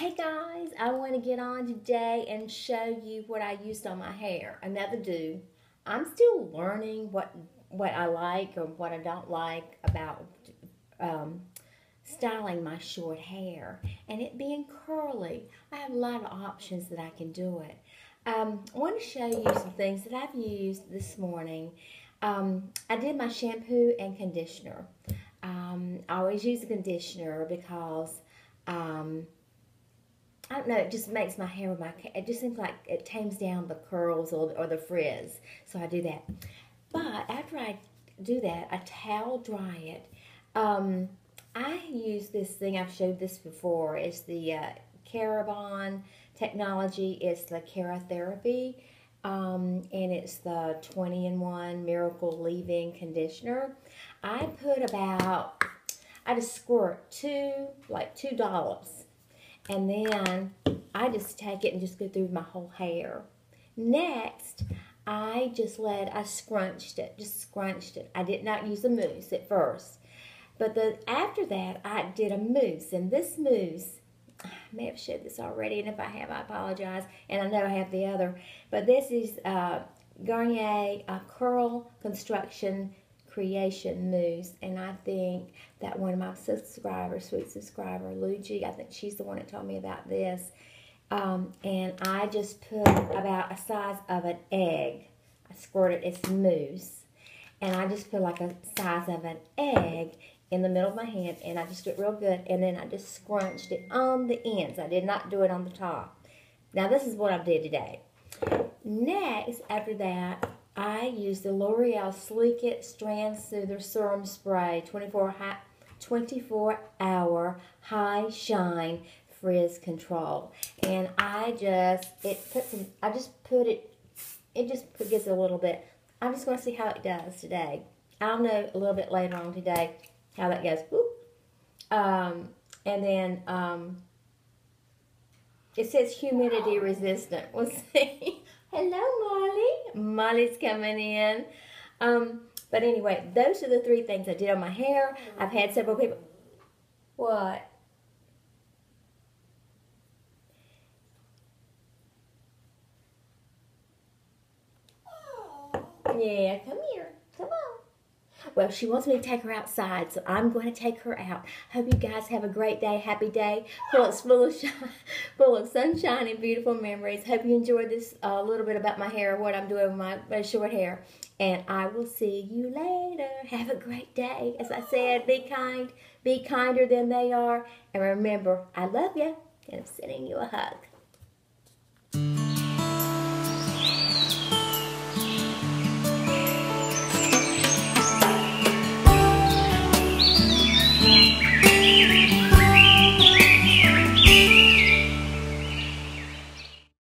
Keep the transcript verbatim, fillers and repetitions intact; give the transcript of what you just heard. Hey guys, I want to get on today and show you what I used on my hair. Another do. I'm still learning what what I like or what I don't like about um, styling my short hair and it being curly. I have a lot of options that I can do it. Um, I want to show you some things that I've used this morning. Um, I did my shampoo and conditioner. Um, I always use a conditioner because um, I don't know, it just makes my hair, my it just seems like it tames down the curls or, or the frizz, so I do that. But after I do that, I towel dry it. Um, I use this thing, I've showed this before, it's the uh, Keratinfixx technology, it's the Keratherapy, um, and it's the twenty in one Miracle Leave-In Conditioner. I put about, I just squirt two, like two dollops. And then I just take it and just go through my whole hair. Next, I just let, I scrunched it, just scrunched it. I did not use a mousse at first. But the, after that, I did a mousse. And this mousse, I may have showed this already, and if I have, I apologize. And I know I have the other. But this is uh, Garnier uh, Curl Construction Creation mousse, and I think that one of my subscribers, sweet subscriber, Luigi, I think she's the one that told me about this, um, and I just put about a size of an egg. I squirted it's mousse, and I just put like a size of an egg in the middle of my hand, and I just did real good, and then I just scrunched it on the ends. I did not do it on the top. Now this is what I did today. Next, after that, I use the L'Oreal Sleek It Strand Smoother Serum Spray twenty-four hour High Shine Frizz Control, and I just it puts I just put it it just gets a little bit. I'm just going to see how it does today. I'll know a little bit later on today how that goes. Whoop. Um, and then um, it says humidity resistant. We'll see. Hello, Molly. Molly's coming in. Um, but anyway, those are the three things I did on my hair. I've had several people... What? Yeah, come here. Come on. Well, she wants me to take her outside, so I'm going to take her out. Hope you guys have a great day, happy day. Full of, full of, full of sunshine and beautiful memories. Hope you enjoyed this a uh, little bit about my hair, what I'm doing with my, my short hair. And I will see you later. Have a great day. As I said, be kind. Be kinder than they are. And remember, I love you, and I'm sending you a hug.